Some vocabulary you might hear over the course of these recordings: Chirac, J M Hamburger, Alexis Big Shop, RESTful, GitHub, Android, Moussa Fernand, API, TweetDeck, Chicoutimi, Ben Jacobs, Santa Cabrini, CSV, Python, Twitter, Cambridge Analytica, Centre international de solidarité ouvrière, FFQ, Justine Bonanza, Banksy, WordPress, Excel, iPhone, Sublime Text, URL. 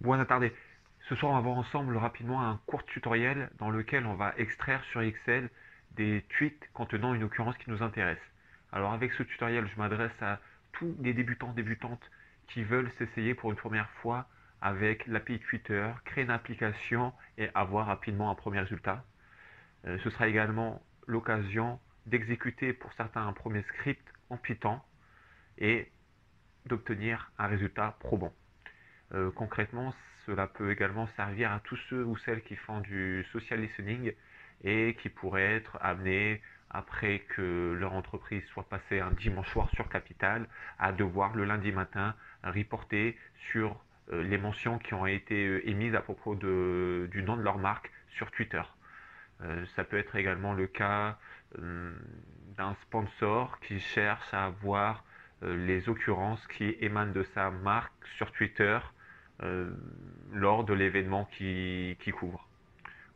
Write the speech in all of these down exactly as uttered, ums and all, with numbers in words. Moins attardé. Ce soir, on va voir ensemble rapidement un court tutoriel dans lequel on va extraire sur Excel des tweets contenant une occurrence qui nous intéresse. Alors avec ce tutoriel, je m'adresse à tous les débutants, débutantes qui veulent s'essayer pour une première fois avec l'A P I Twitter, créer une application et avoir rapidement un premier résultat. Euh, ce sera également l'occasion d'exécuter pour certains un premier script en Python et d'obtenir un résultat probant. Euh, concrètement, cela peut également servir à tous ceux ou celles qui font du social listening et qui pourraient être amenés, après que leur entreprise soit passée un dimanche soir sur Capital, à devoir le lundi matin reporter sur euh, les mentions qui ont été euh, émises à propos de, du nom de leur marque sur Twitter. Euh, ça peut être également le cas euh, d'un sponsor qui cherche à avoir euh, les occurrences qui émanent de sa marque sur Twitter euh, lors de l'événement qui, qui couvre.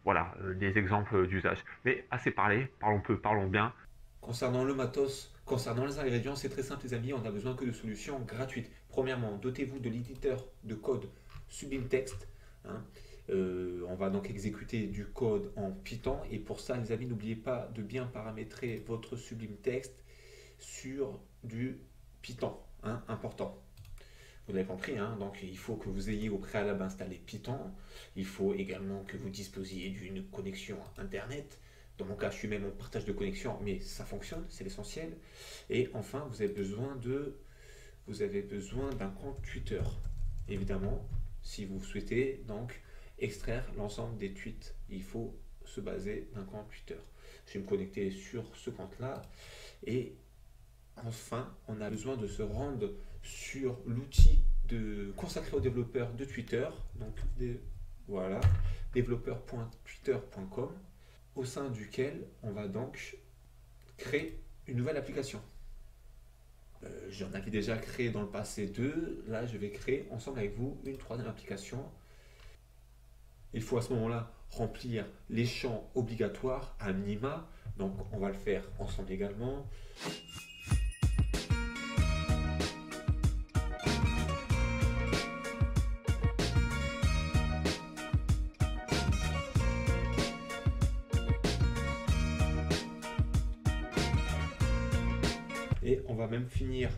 Voilà, euh, des exemples d'usage. Mais assez parlé, parlons peu, parlons bien. Concernant le matos, concernant les ingrédients, c'est très simple les amis, on n'a besoin que de solutions gratuites. Premièrement, dotez-vous de l'éditeur de code Sublime Text. Hein. Euh, on va donc exécuter du code en Python. Et pour ça, les amis, n'oubliez pas de bien paramétrer votre Sublime Text sur du Python, hein, important. Vous avez compris, hein, donc il faut que vous ayez au préalable installé Python, il faut également que vous disposiez d'une connexion Internet. Dans mon cas, je suis même en partage de connexion, mais ça fonctionne, c'est l'essentiel. Et enfin, vous avez besoin de, vous avez besoin d'un compte Twitter, évidemment, si vous souhaitez donc extraire l'ensemble des tweets. Il faut se baser d'un compte Twitter. Je vais me connecter sur ce compte-là. Et enfin, on a besoin de se rendre sur l'outil de consacré aux développeurs de Twitter, donc des, voilà, développeurs point twitter point com, au sein duquel on va donc créer une nouvelle application. Euh, j'en avais déjà créé dans le passé deux, là je vais créer ensemble avec vous une troisième application. Il faut à ce moment-là remplir les champs obligatoires à minima, donc on va le faire ensemble également. Et on va même finir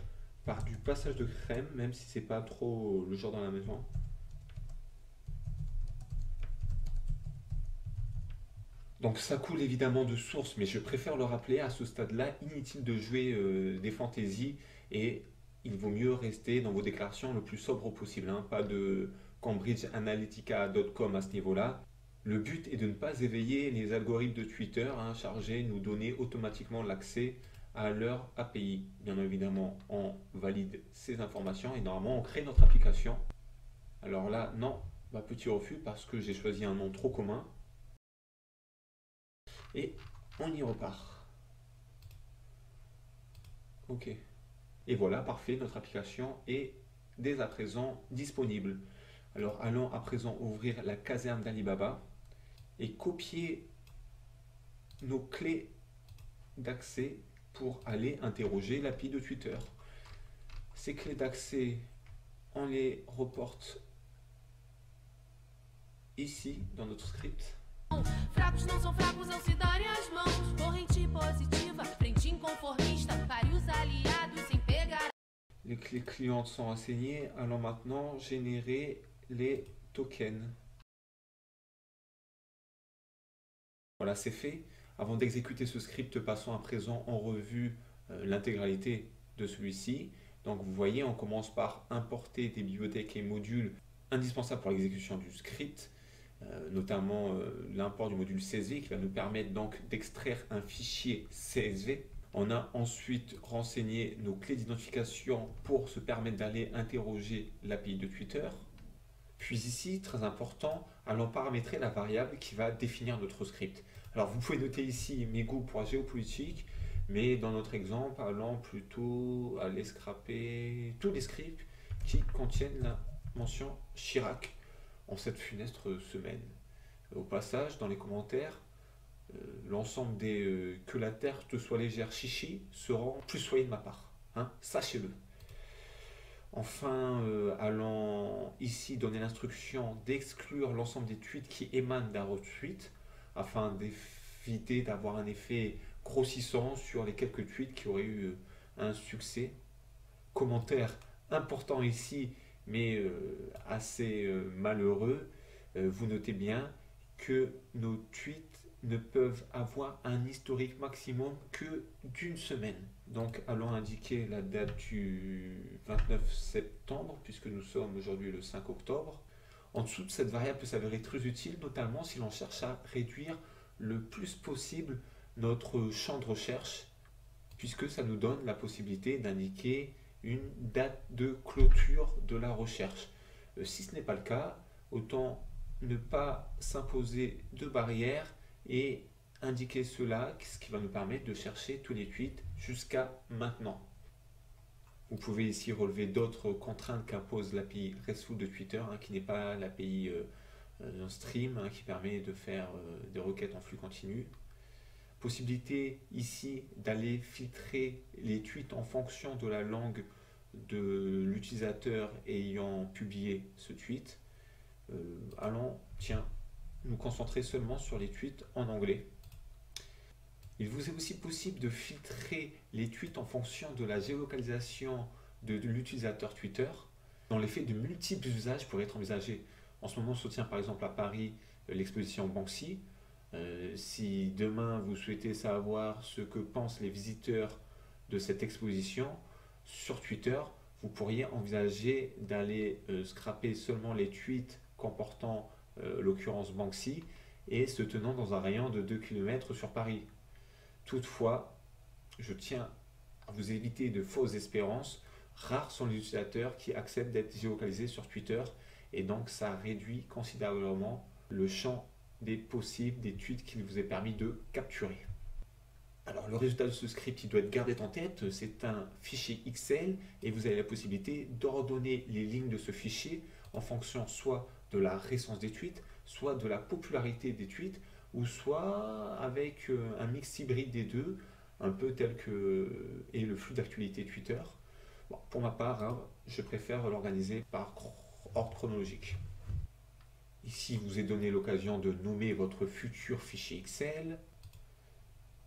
par du passage de crème, même si c'est pas trop le genre dans la maison. Donc ça coule évidemment de source, mais je préfère le rappeler à ce stade-là, inutile de jouer euh, des fantaisies et il vaut mieux rester dans vos déclarations le plus sobre possible, hein. Pas de Cambridge Analytica point com à ce niveau-là. Le but est de ne pas éveiller les algorithmes de Twitter, hein, chargés de nous donner automatiquement l'accès à leur A P I. Bien évidemment, on valide ces informations et normalement on crée notre application. Alors là, non, bah, petit refus parce que j'ai choisi un nom trop commun. Et on y repart. Ok. Et voilà, parfait, notre application est dès à présent disponible. Alors allons à présent ouvrir la caserne d'Alibaba et copier nos clés d'accès pour aller interroger l'A P I de Twitter. Ces clés d'accès, on les reporte ici dans notre script. Les clés clientes sont renseignées. Allons maintenant générer les tokens. Voilà, c'est fait. Avant d'exécuter ce script, passons à présent en revue euh, l'intégralité de celui-ci. Donc vous voyez, on commence par importer des bibliothèques et modules indispensables pour l'exécution du script, euh, notamment euh, l'import du module C S V qui va nous permettre donc d'extraire un fichier C S V. On a ensuite renseigné nos clés d'identification pour se permettre d'aller interroger l'A P I de Twitter. Puis ici, très important, allons paramétrer la variable qui va définir notre script. Alors vous pouvez noter ici mes goûts pour la géopolitique, mais dans notre exemple, allons plutôt aller scraper tous les scripts qui contiennent la mention Chirac en cette funeste semaine. Au passage, dans les commentaires, euh, l'ensemble des euh, que la terre te soit légère chichi seront plus soyés de ma part. Hein, sachez-le. Enfin, euh, allons ici donner l'instruction d'exclure l'ensemble des tweets qui émanent d'un retweet afin d'éviter d'avoir un effet grossissant sur les quelques tweets qui auraient eu un succès. Commentaire important ici, mais euh, assez euh, malheureux. Euh, vous notez bien que nos tweets ne peuvent avoir un historique maximum que d'une semaine. Donc allons indiquer la date du vingt-neuf septembre, puisque nous sommes aujourd'hui le cinq octobre. En dessous de cette variable peut s'avérer très utile, notamment si l'on cherche à réduire le plus possible notre champ de recherche, puisque ça nous donne la possibilité d'indiquer une date de clôture de la recherche. Euh, si ce n'est pas le cas, autant ne pas s'imposer de barrière et indiquer cela, ce qui va nous permettre de chercher tous les tweets jusqu'à maintenant. Vous pouvez ici relever d'autres contraintes qu'impose l'A P I RESTful de Twitter, hein, qui n'est pas l'A P I euh, euh, stream, hein, qui permet de faire euh, des requêtes en flux continu. Possibilité ici d'aller filtrer les tweets en fonction de la langue de l'utilisateur ayant publié ce tweet. Euh, allons, tiens, nous concentrer seulement sur les tweets en anglais. Il vous est aussi possible de filtrer les tweets en fonction de la géolocalisation de l'utilisateur Twitter. Dans les faits, de multiples usages pourraient être envisagés. En ce moment, se tient par exemple à Paris l'exposition Banksy. Euh, si demain vous souhaitez savoir ce que pensent les visiteurs de cette exposition, sur Twitter, vous pourriez envisager d'aller euh, scraper seulement les tweets comportant euh, l'occurrence Banksy et se tenant dans un rayon de deux kilomètres sur Paris. Toutefois, je tiens à vous éviter de fausses espérances. Rares sont les utilisateurs qui acceptent d'être géolocalisés sur Twitter, et donc ça réduit considérablement le champ des possibles, des tweets qu'il vous est permis de capturer. Alors le résultat de ce script, il doit être gardé en tête, c'est un fichier Excel et vous avez la possibilité d'ordonner les lignes de ce fichier en fonction soit de la récence des tweets, soit de la popularité des tweets, ou soit avec un mix hybride des deux, un peu tel que est le flux d'actualité Twitter. Bon, pour ma part, hein, je préfère l'organiser par ordre chronologique. Ici, vous est donné l'occasion de nommer votre futur fichier Excel.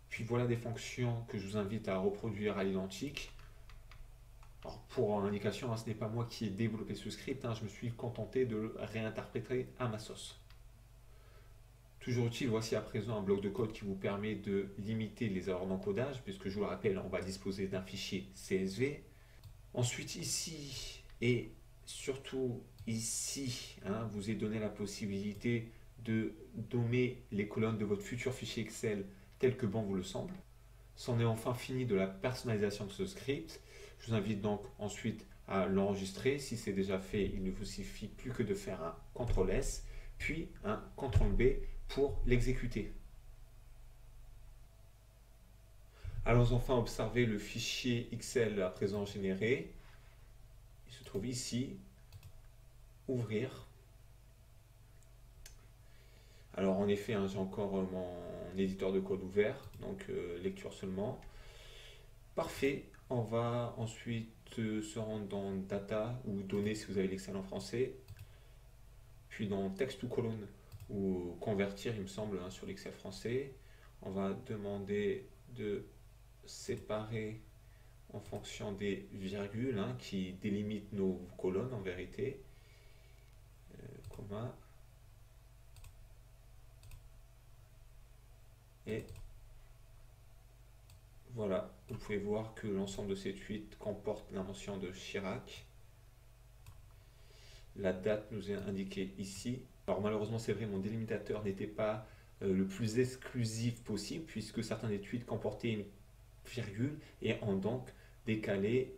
Puis voilà des fonctions que je vous invite à reproduire à l'identique. Pour indication, hein, ce n'est pas moi qui ai développé ce script, hein, je me suis contenté de le réinterpréter à ma sauce. Toujours utile, voici à présent un bloc de code qui vous permet de limiter les erreurs d'encodage, puisque je vous le rappelle, on va disposer d'un fichier C S V. Ensuite, ici et surtout ici, hein, vous est donné la possibilité de nommer les colonnes de votre futur fichier Excel tel que bon vous le semble. C'en est enfin fini de la personnalisation de ce script. Je vous invite donc ensuite à l'enregistrer. Si c'est déjà fait, il ne vous suffit plus que de faire un contrôle S, puis un contrôle B pour l'exécuter. Allons enfin observer le fichier Excel à présent généré. Il se trouve ici. Ouvrir. Alors en effet, hein, j'ai encore euh, mon éditeur de code ouvert, donc euh, lecture seulement. Parfait, on va ensuite euh, se rendre dans data ou données si vous avez l'Excel en français, puis dans texte ou colonne ou convertir il me semble, hein, sur l'Excel français. On va demander de séparer en fonction des virgules, hein, qui délimitent nos colonnes en vérité. Comma et voilà, vous pouvez voir que l'ensemble de ces tweets comporte la mention de Chirac. La date nous est indiquée ici. Alors malheureusement, c'est vrai, mon délimitateur n'était pas euh, le plus exclusif possible, puisque certains des tweets comportaient une virgule et ont donc décalé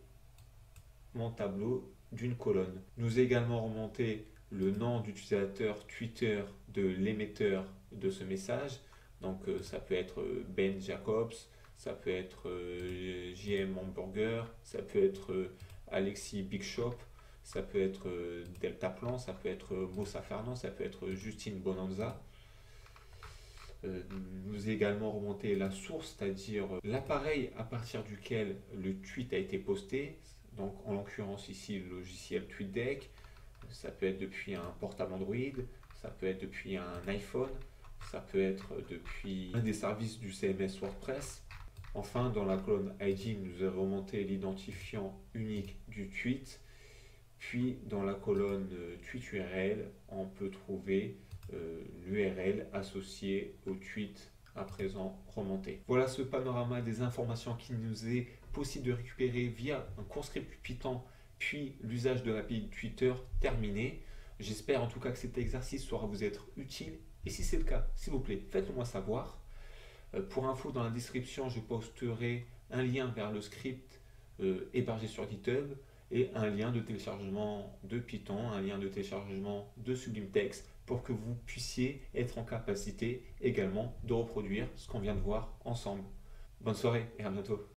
mon tableau d'une colonne. Nous également remonté le nom d'utilisateur Twitter de l'émetteur de ce message. Donc euh, ça peut être Ben Jacobs, ça peut être euh, J M Hamburger, ça peut être euh, Alexis Big Shop, ça peut être euh, Deltaplan, ça peut être euh, Moussa Fernand, ça peut être Justine Bonanza. Euh, nous également remonter la source, c'est-à-dire l'appareil à partir duquel le tweet a été posté. donc en l'occurrence ici le logiciel TweetDeck, ça peut être depuis un portable Android, ça peut être depuis un iPhone, ça peut être depuis un des services du C M S WordPress. Enfin, dans la colonne I D, nous avons remonté l'identifiant unique du tweet. Puis, dans la colonne tweet U R L, on peut trouver euh, l'U R L associée au tweet à présent remonté. Voilà ce panorama des informations qui nous est possible de récupérer via un court script Python, puis l'usage de l'A P I Twitter terminé. J'espère en tout cas que cet exercice saura vous être utile. Et si c'est le cas, s'il vous plaît, faites-le-moi savoir. Euh, pour info, dans la description, je posterai un lien vers le script euh, hébergé sur GitHub et un lien de téléchargement de Python, un lien de téléchargement de Sublime Text pour que vous puissiez être en capacité également de reproduire ce qu'on vient de voir ensemble. Bonne soirée et à bientôt.